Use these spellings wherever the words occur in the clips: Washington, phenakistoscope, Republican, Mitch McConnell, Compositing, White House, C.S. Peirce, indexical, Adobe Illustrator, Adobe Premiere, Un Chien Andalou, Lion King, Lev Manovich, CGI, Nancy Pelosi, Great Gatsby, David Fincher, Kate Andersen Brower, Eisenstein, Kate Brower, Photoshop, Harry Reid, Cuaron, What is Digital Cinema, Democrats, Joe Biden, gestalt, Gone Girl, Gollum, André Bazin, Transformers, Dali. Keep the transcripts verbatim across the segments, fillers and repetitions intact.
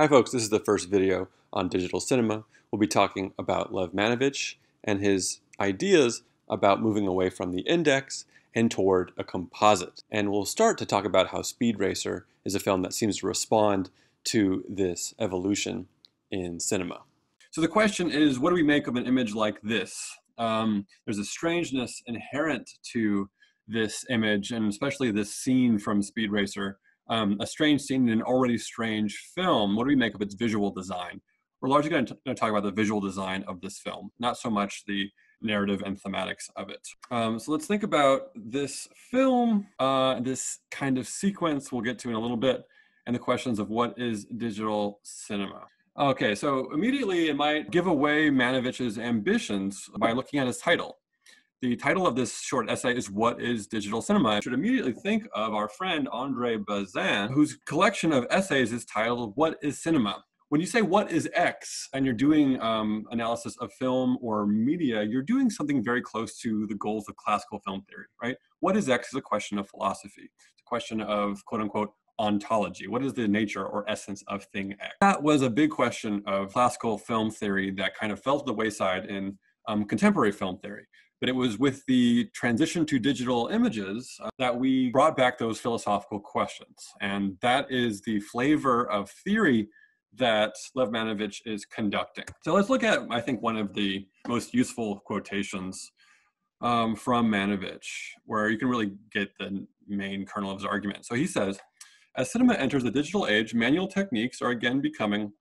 Hi folks, this is the first video on digital cinema. We'll be talking about Lev Manovich and his ideas about moving away from the index and toward a composite. And we'll start to talk about how Speed Racer is a film that seems to respond to this evolution in cinema. So the question is, what do we make of an image like this? Um, there's a strangeness inherent to this image, and especially this scene from Speed Racer. Um, a strange scene in an already strange film. What do we make of its visual design? We're largely going to talk about the visual design of this film, not so much the narrative and thematics of it. Um, so let's think about this film, uh, this kind of sequence we'll get to in a little bit, and the questions of what is digital cinema. Okay, so immediately it might give away Manovich's ambitions by looking at his title. The title of this short essay is What is Digital Cinema? I should immediately think of our friend André Bazin, whose collection of essays is titled What is Cinema? When you say what is X and you're doing um, analysis of film or media, you're doing something very close to the goals of classical film theory, right? What is X is a question of philosophy. It's a question of quote unquote ontology. What is the nature or essence of thing X? That was a big question of classical film theory that kind of fell to the wayside in um, contemporary film theory. But it was with the transition to digital images uh, that we brought back those philosophical questions. And that is the flavor of theory that Lev Manovich is conducting. So let's look at, I think, one of the most useful quotations um, from Manovich, where you can really get the main kernel of his argument. So he says, as cinema enters the digital age, manual techniques are again becoming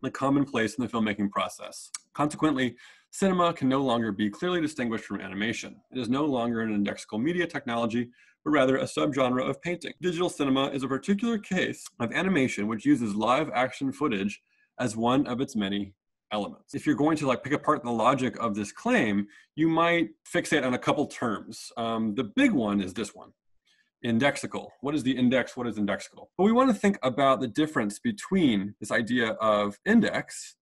the commonplace in the filmmaking process. Consequently, cinema can no longer be clearly distinguished from animation. It is no longer an indexical media technology, but rather a subgenre of painting. Digital cinema is a particular case of animation which uses live action footage as one of its many elements. If you're going to like pick apart the logic of this claim, you might fixate on a couple terms. Um, the big one is this one, indexical. What is the index? What is indexical? But we want to think about the difference between this idea of index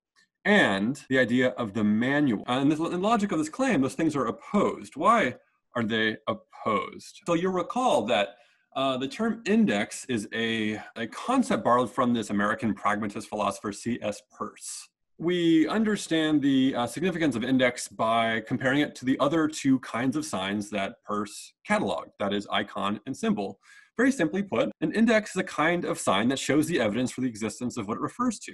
and the idea of the manual. And in the logic of this claim, those things are opposed. Why are they opposed? So you'll recall that uh, the term index is a, a concept borrowed from this American pragmatist philosopher C S Peirce. We understand the uh, significance of index by comparing it to the other two kinds of signs that Peirce cataloged, that is icon and symbol. Very simply put, an index is a kind of sign that shows the evidence for the existence of what it refers to.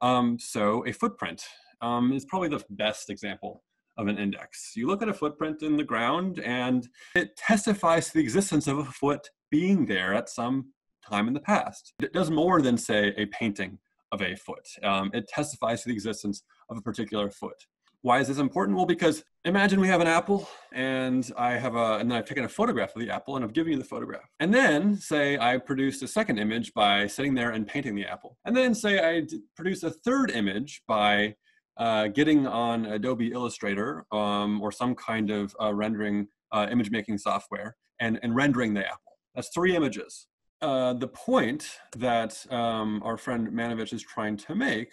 Um, so a footprint um, is probably the best example of an index. You look at a footprint in the ground and it testifies to the existence of a foot being there at some time in the past. It does more than say a painting of a foot. Um, it testifies to the existence of a particular foot. Why is this important? Well, because imagine we have an apple and I have a, and then I've taken a photograph of the apple and I've given you the photograph. And then say I produced a second image by sitting there and painting the apple. And then say I produce a third image by uh, getting on Adobe Illustrator um, or some kind of uh, rendering uh, image making software and, and rendering the apple. That's three images. Uh, the point that um, our friend Manovich is trying to make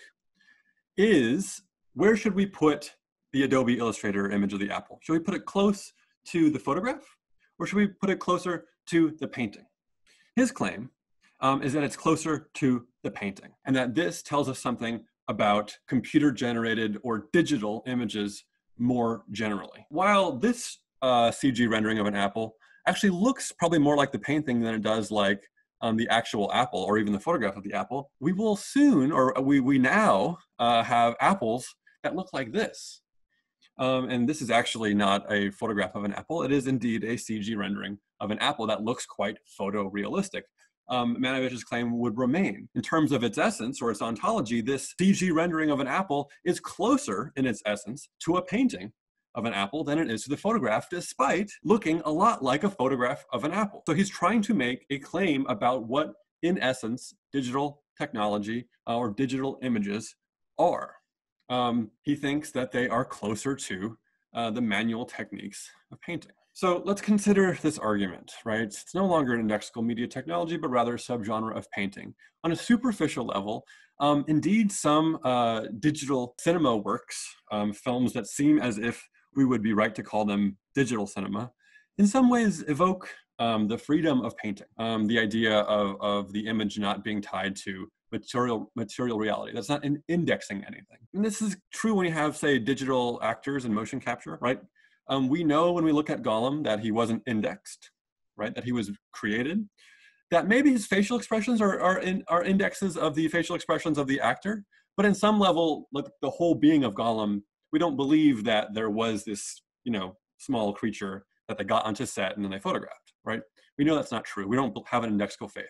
is, where should we put the Adobe Illustrator image of the apple? Should we put it close to the photograph, or should we put it closer to the painting? His claim um, is that it's closer to the painting, and that this tells us something about computer-generated or digital images more generally. While this uh, C G rendering of an apple actually looks probably more like the painting than it does like Um, the actual apple or even the photograph of the apple, we will soon, or we, we now uh, have apples that look like this. Um, and this is actually not a photograph of an apple. It is indeed a C G rendering of an apple that looks quite photorealistic. Um, Manovich's claim would remain. In terms of its essence or its ontology, this C G rendering of an apple is closer in its essence to a painting of an apple than it is to the photograph, despite looking a lot like a photograph of an apple. So he's trying to make a claim about what, in essence, digital technology uh, or digital images are. Um, he thinks that they are closer to uh, the manual techniques of painting. So let's consider this argument, right? It's no longer an indexical media technology, but rather a subgenre of painting. On a superficial level, um, indeed, some uh, digital cinema works, um, films that seem as if we would be right to call them digital cinema, in some ways evoke um, the freedom of painting, um, the idea of, of the image not being tied to material material reality. That's not in indexing anything. And this is true when you have, say, digital actors and motion capture, right? Um, we know when we look at Gollum that he wasn't indexed, right? That he was created. That maybe his facial expressions are are, in, are indexes of the facial expressions of the actor, but in some level, like the whole being of Gollum, we don't believe that there was this, you know, small creature that they got onto set and then they photographed, right? We know that's not true. We don't have an indexical faith.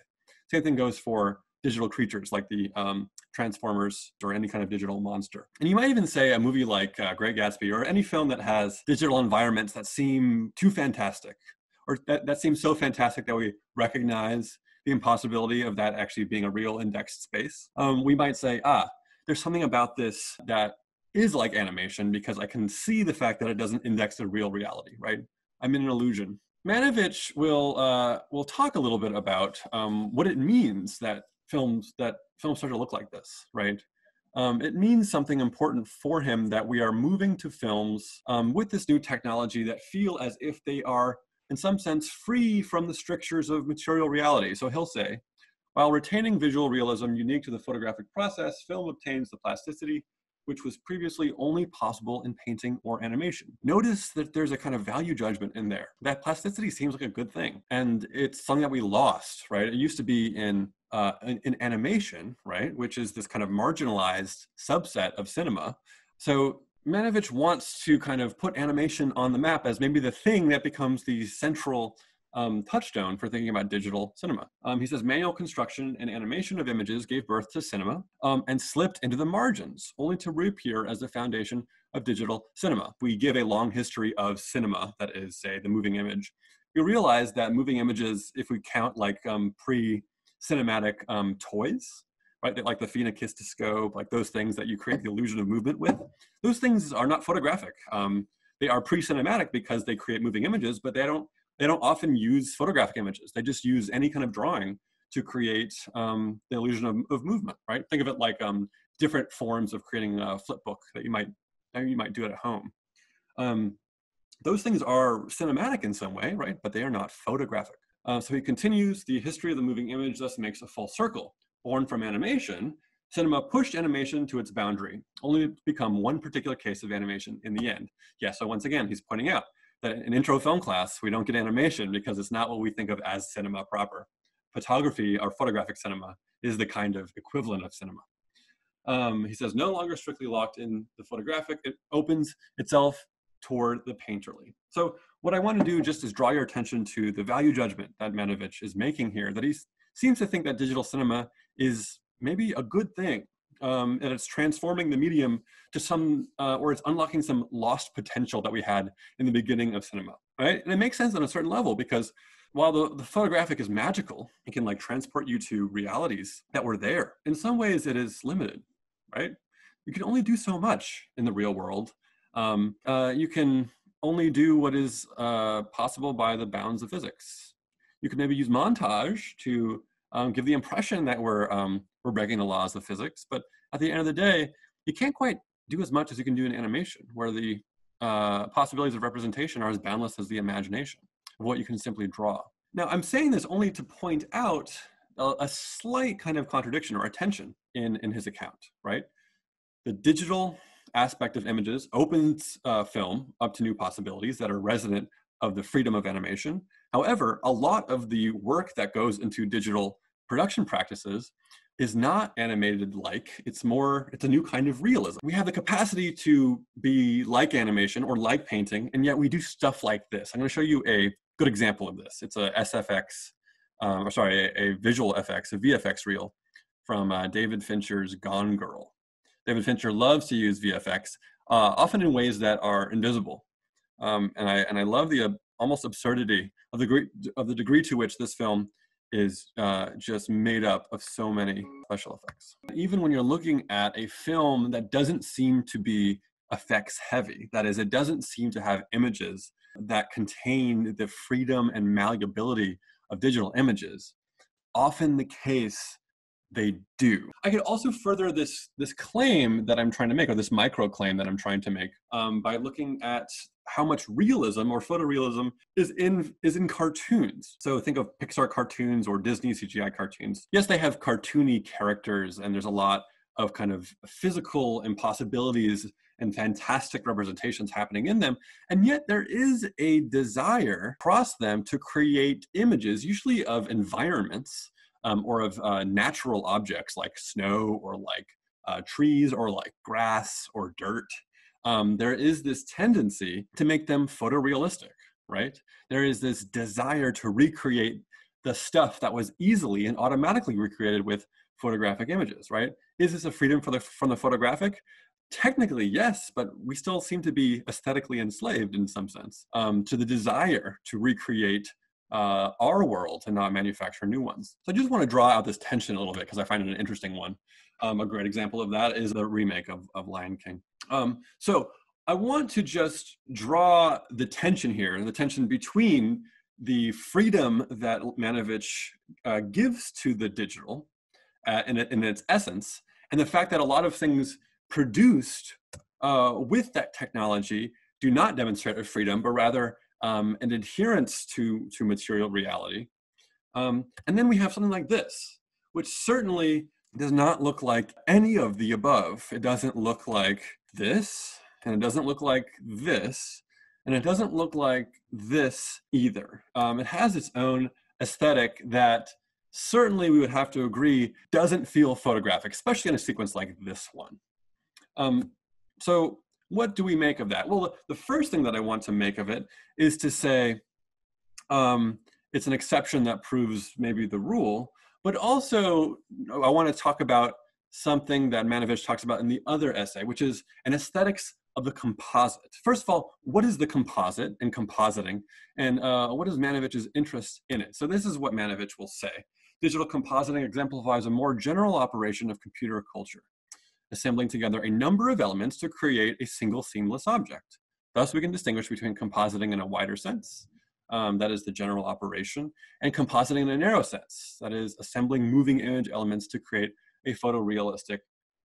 Same thing goes for digital creatures like the um, Transformers or any kind of digital monster. And you might even say a movie like uh, Great Gatsby or any film that has digital environments that seem too fantastic, or that, that seems so fantastic that we recognize the impossibility of that actually being a real indexed space. Um, we might say, ah, there's something about this that is like animation because I can see the fact that it doesn't index the real reality, right? I'm in an illusion. Manovich will uh, will talk a little bit about um, what it means that films that films start to look like this, right? Um, it means something important for him that we are moving to films um, with this new technology that feel as if they are, in some sense, free from the strictures of material reality. So he'll say, while retaining visual realism unique to the photographic process, film obtains the plasticity which was previously only possible in painting or animation. Notice that there's a kind of value judgment in there. That plasticity seems like a good thing. And it's something that we lost, right? It used to be in, uh, in, in animation, right? Which is this kind of marginalized subset of cinema. So Manovich wants to kind of put animation on the map as maybe the thing that becomes the central um, touchstone for thinking about digital cinema. Um, he says, manual construction and animation of images gave birth to cinema um, and slipped into the margins, only to reappear as the foundation of digital cinema. We give a long history of cinema, that is, say, the moving image. We realize that moving images, if we count like um, pre-cinematic um, toys, right, like the phenakistoscope, like those things that you create the illusion of movement with, those things are not photographic. Um, they are pre-cinematic because they create moving images, but they don't, they don't often use photographic images. They just use any kind of drawing to create um, the illusion of, of movement, right? Think of it like um, different forms of creating a flip book that you might, that you might do it at home. Um, those things are cinematic in some way, right? But they are not photographic. Uh, so he continues, the history of the moving image thus makes a full circle. Born from animation, cinema pushed animation to its boundary, only to become one particular case of animation in the end. Yeah, so once again, he's pointing out that in intro film class, we don't get animation because it's not what we think of as cinema proper. Photography, or photographic cinema, is the kind of equivalent of cinema. Um, he says, no longer strictly locked in the photographic, it opens itself toward the painterly. So what I want to do just is draw your attention to the value judgment that Manovich is making here, that he seems to think that digital cinema is maybe a good thing, um, and it's transforming the medium to some, uh, or it's unlocking some lost potential that we had in the beginning of cinema, right? And it makes sense on a certain level because while the, the photographic is magical, it can like transport you to realities that were there. In some ways it is limited, right? You can only do so much in the real world. Um, uh, you can only do what is uh, possible by the bounds of physics. You can maybe use montage to Um, give the impression that we're, um, we're breaking the laws of physics, but at the end of the day, you can't quite do as much as you can do in animation, where the uh, possibilities of representation are as boundless as the imagination of what you can simply draw. Now, I'm saying this only to point out a, a slight kind of contradiction or tension in, in his account, right? The digital aspect of images opens uh, film up to new possibilities that are resonant of the freedom of animation. However, a lot of the work that goes into digital production practices is not animated like, it's more, it's a new kind of realism. We have the capacity to be like animation or like painting, and yet we do stuff like this. I'm gonna show you a good example of this. It's a S F X, um, or sorry, a, a visual F X, a V F X reel from uh, David Fincher's Gone Girl. David Fincher loves to use V F X, uh, often in ways that are invisible. Um, and, I, and I love the uh, almost absurdity of the, degree, of the degree to which this film is uh, just made up of so many special effects. Even when you're looking at a film that doesn't seem to be effects heavy, that is, it doesn't seem to have images that contain the freedom and malleability of digital images, often the case they do. I could also further this, this claim that I'm trying to make, or this micro claim that I'm trying to make, um, by looking at how much realism or photorealism is in is in cartoons. So think of Pixar cartoons or Disney C G I cartoons. Yes, they have cartoony characters, and there's a lot of kind of physical impossibilities and fantastic representations happening in them. And yet there is a desire across them to create images, usually of environments um, or of uh, natural objects like snow or like uh, trees or like grass or dirt. Um, there is this tendency to make them photorealistic, right? There is this desire to recreate the stuff that was easily and automatically recreated with photographic images, right? Is this a freedom for the, from the photographic? Technically, yes, but we still seem to be aesthetically enslaved in some sense um, to the desire to recreate uh, our world and not manufacture new ones. So I just want to draw out this tension a little bit because I find it an interesting one. Um, a great example of that is the remake of, of Lion King. Um, so I want to just draw the tension here, and the tension between the freedom that Manovich uh, gives to the digital uh, in, in its essence, and the fact that a lot of things produced uh, with that technology do not demonstrate a freedom, but rather um, an adherence to, to material reality. Um, and then we have something like this, which certainly does not look like any of the above. It doesn't look like this, and it doesn't look like this, and it doesn't look like this either. Um, it has its own aesthetic that certainly we would have to agree doesn't feel photographic, especially in a sequence like this one. Um, so what do we make of that? Well, the first thing that I want to make of it is to say um, it's an exception that proves maybe the rule, but also I want to talk about something that Manovich talks about in the other essay, which is an aesthetics of the composite. First of all, what is the composite and compositing? And uh, what is Manovich's interest in it? So this is what Manovich will say. Digital compositing exemplifies a more general operation of computer culture, assembling together a number of elements to create a single seamless object. Thus, we can distinguish between compositing in a wider sense, um, that is the general operation, and compositing in a narrow sense, that is assembling moving image elements to create a photorealistic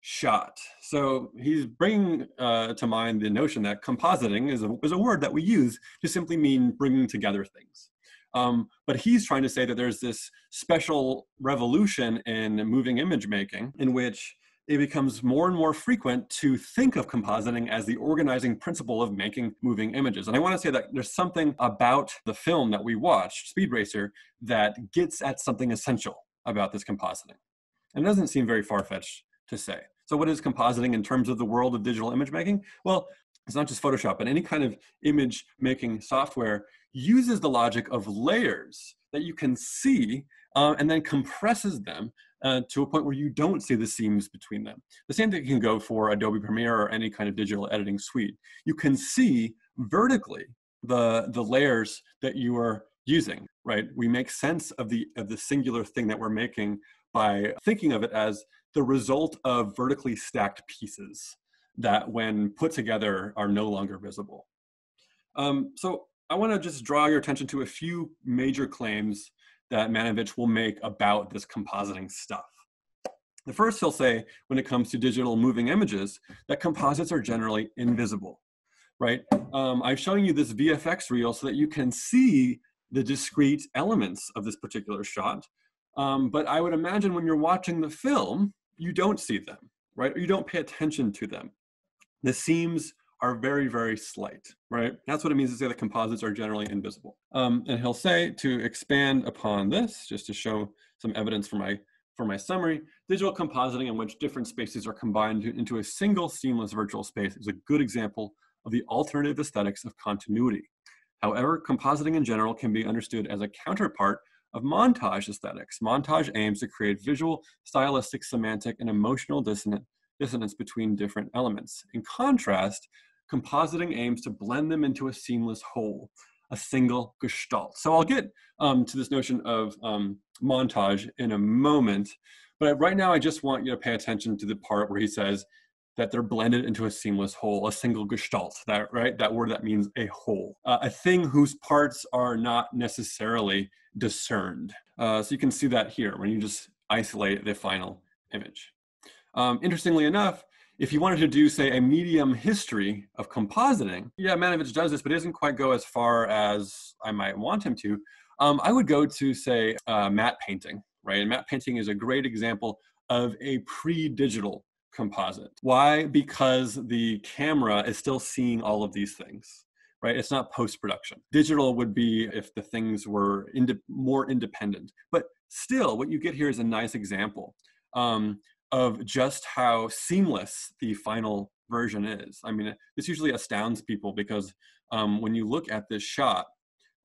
shot. So he's bringing uh, to mind the notion that compositing is a, is a word that we use to simply mean bringing together things. Um, but he's trying to say that there's this special revolution in moving image making in which it becomes more and more frequent to think of compositing as the organizing principle of making moving images. And I want to say that there's something about the film that we watched, Speed Racer, that gets at something essential about this compositing. And it doesn't seem very far-fetched to say. So what is compositing in terms of the world of digital image making? Well, it's not just Photoshop, but any kind of image making software uses the logic of layers that you can see uh, and then compresses them Uh, to a point where you don't see the seams between them. The same thing can go for Adobe Premiere or any kind of digital editing suite. You can see vertically the, the layers that you are using, right? We make sense of the, of the singular thing that we're making by thinking of it as the result of vertically stacked pieces that when put together are no longer visible. Um, so I wanna just draw your attention to a few major claims that Manovich will make about this compositing stuff. The first, he'll say, when it comes to digital moving images, that composites are generally invisible, right? Um, I've shown you this V F X reel so that you can see the discrete elements of this particular shot, um, but I would imagine when you're watching the film, you don't see them, right? Or you don't pay attention to them. The seams are very, very slight, right? That's what it means to say that composites are generally invisible. Um, and he'll say, to expand upon this, just to show some evidence for my, for my summary, digital compositing in which different spaces are combined into a single seamless virtual space is a good example of the alternative aesthetics of continuity. However, compositing in general can be understood as a counterpart of montage aesthetics. Montage aims to create visual, stylistic, semantic, and emotional dissonance dissonance between different elements. In contrast, compositing aims to blend them into a seamless whole, a single gestalt. So I'll get um, to this notion of um, montage in a moment, but right now I just want you to pay attention to the part where he says that they're blended into a seamless whole, a single gestalt, that, right? That word that means a whole, uh, a thing whose parts are not necessarily discerned. Uh, so you can see that here when you just isolate the final image. Um, interestingly enough, if you wanted to do, say, a medium history of compositing, yeah, Manovich does this, but he doesn't quite go as far as I might want him to. Um, I would go to, say, uh, matte painting, right? And matte painting is a great example of a pre-digital composite. Why? Because the camera is still seeing all of these things, right? It's not post-production. Digital would be if the things were ind- more independent. But still, what you get here is a nice example um, of just how seamless the final version is. I mean, this usually astounds people because um, when you look at this shot,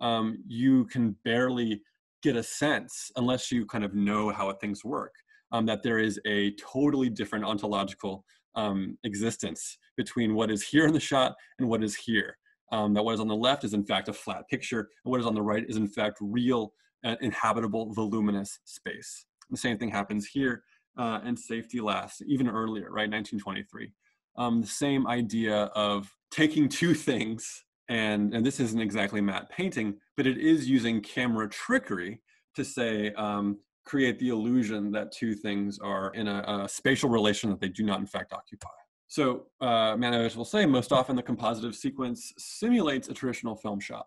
Um, you can barely get a sense, unless you kind of know how things work, um, that there is a totally different ontological um, existence between what is here in the shot and what is here. Um, that what is on the left is in fact a flat picture, and what is on the right is in fact real, uh, inhabitable, voluminous space. The same thing happens here, uh, and Safety Last, even earlier, right, nineteen twenty-three. Um, the same idea of taking two things. And, and this isn't exactly matte painting, but it is using camera trickery to, say, um, create the illusion that two things are in a, a spatial relation that they do not in fact occupy. So uh, Manovich will say, most often the compositive sequence simulates a traditional film shot.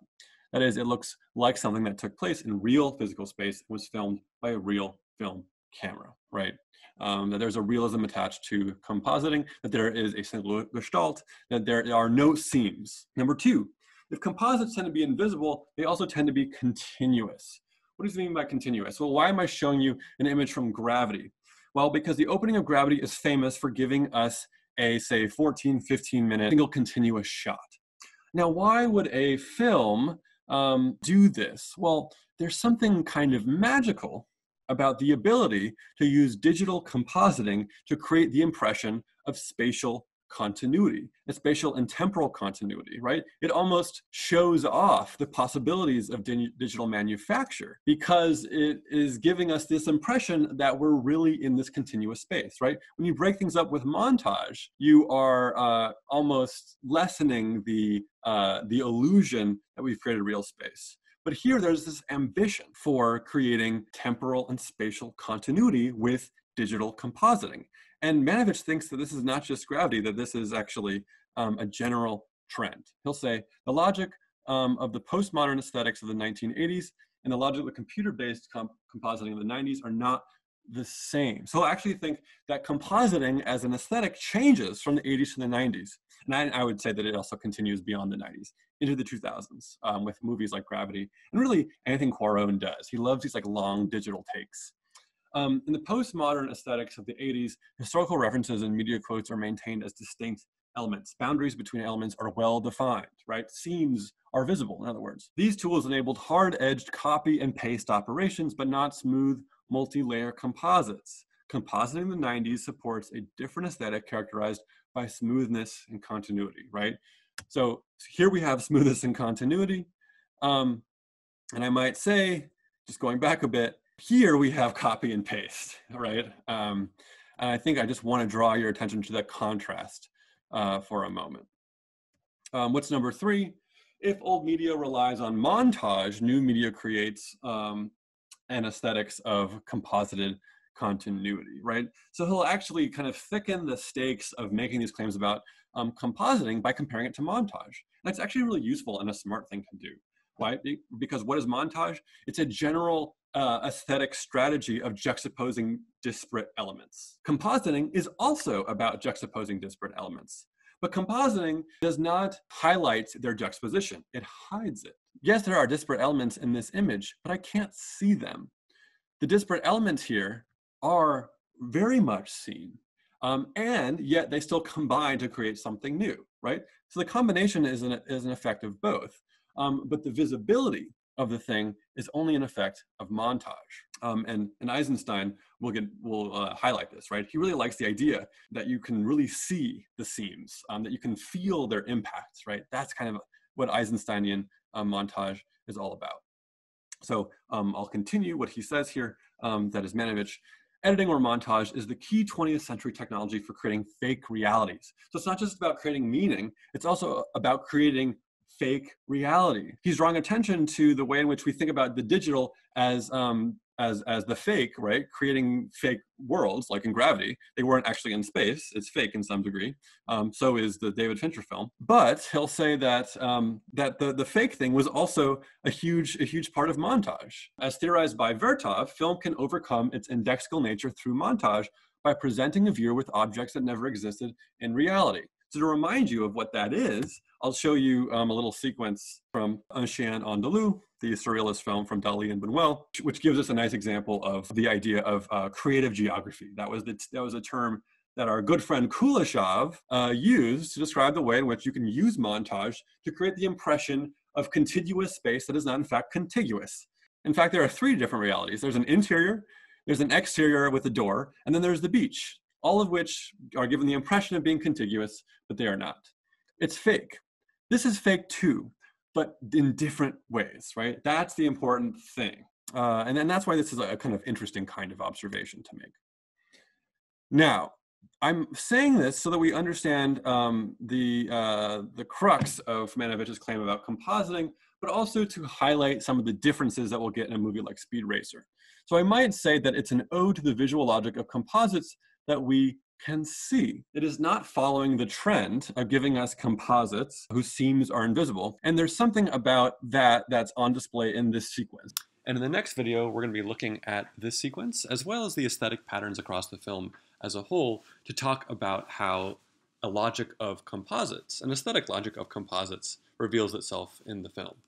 That is, it looks like something that took place in real physical space and was filmed by a real film camera, right? Um, that there's a realism attached to compositing, that there is a single gestalt, that there are no seams. Number two, if composites tend to be invisible, they also tend to be continuous. What does it mean by continuous? Well, why am I showing you an image from Gravity? Well, because the opening of Gravity is famous for giving us a, say, fourteen, fifteen minute single continuous shot. Now, why would a film um, do this? Well, there's something kind of magical about the ability to use digital compositing to create the impression of spatial continuity, and spatial and temporal continuity, right? It almost shows off the possibilities of di digital manufacture because it is giving us this impression that we're really in this continuous space, right? When you break things up with montage, you are uh, almost lessening the, uh, the illusion that we've created real space. But here there's this ambition for creating temporal and spatial continuity with digital compositing. And Manovich thinks that this is not just Gravity, that this is actually um, a general trend. He'll say, the logic um, of the postmodern aesthetics of the nineteen eighties and the logic of the computer-based comp compositing of the nineties are not the same. So I actually think that compositing as an aesthetic changes from the eighties to the nineties. And I, I would say that it also continues beyond the nineties into the two thousands um, with movies like Gravity and really anything Cuaron does. He loves these like long digital takes. Um, in the postmodern aesthetics of the eighties, historical references and media quotes are maintained as distinct elements. Boundaries between elements are well defined, right? Seams are visible, in other words. These tools enabled hard-edged copy and paste operations, but not smooth multi-layer composites. Compositing in the nineties supports a different aesthetic characterized by smoothness and continuity, right? So here we have smoothness and continuity. Um, and I might say, just going back a bit, here we have copy and paste, right? Um, and I think I just want to draw your attention to that contrast uh, for a moment. Um, what's number three? If old media relies on montage, new media creates um, and aesthetics of composited continuity, right? So he'll actually kind of thicken the stakes of making these claims about um, compositing by comparing it to montage. That's actually really useful and a smart thing to do. Why? Because what is montage? It's a general uh, aesthetic strategy of juxtaposing disparate elements. Compositing is also about juxtaposing disparate elements. But compositing does not highlight their juxtaposition, it hides it. Yes, there are disparate elements in this image, but I can't see them. The disparate elements here are very much seen, um, and yet they still combine to create something new, right? So the combination is an, is an effect of both, um, but the visibility of the thing is only an effect of montage. Um, and, and Eisenstein will, get, will uh, highlight this, right? He really likes the idea that you can really see the seams, um, that you can feel their impacts, right? That's kind of what Eisensteinian uh, montage is all about. So um, I'll continue what he says here, um, that is Manovich. Editing or montage is the key twentieth century technology for creating fake realities. So it's not just about creating meaning, it's also about creating fake reality. He's drawing attention to the way in which we think about the digital as um, as as the fake, right? Creating fake worlds, like in Gravity. They weren't actually in space. It's fake in some degree. Um, so is the David Fincher film. But he'll say that um, that the the fake thing was also a huge a huge part of montage. As theorized by Vertov, film can overcome its indexical nature through montage by presenting a viewer with objects that never existed in reality. So to remind you of what that is, I'll show you um, a little sequence from Un Chien Andalou, the surrealist film from Dali and Bunuel, which gives us a nice example of the idea of uh, creative geography. That was, the that was a term that our good friend Kuleshov uh, used to describe the way in which you can use montage to create the impression of contiguous space that is not in fact contiguous. In fact, there are three different realities. There's an interior, there's an exterior with a door, and then there's the beach, all of which are given the impression of being contiguous, but they are not. It's fake. This is fake too, but in different ways, right? That's the important thing. Uh, and then that's why this is a kind of interesting kind of observation to make. Now, I'm saying this so that we understand um, the, uh, the crux of Manovich's claim about compositing, but also to highlight some of the differences that we'll get in a movie like Speed Racer. So I might say that it's an ode to the visual logic of composites that we can see. It is not following the trend of giving us composites whose seams are invisible. And there's something about that that's on display in this sequence. And in the next video, we're going to be looking at this sequence, as well as the aesthetic patterns across the film as a whole, to talk about how a logic of composites, an aesthetic logic of composites, reveals itself in the film.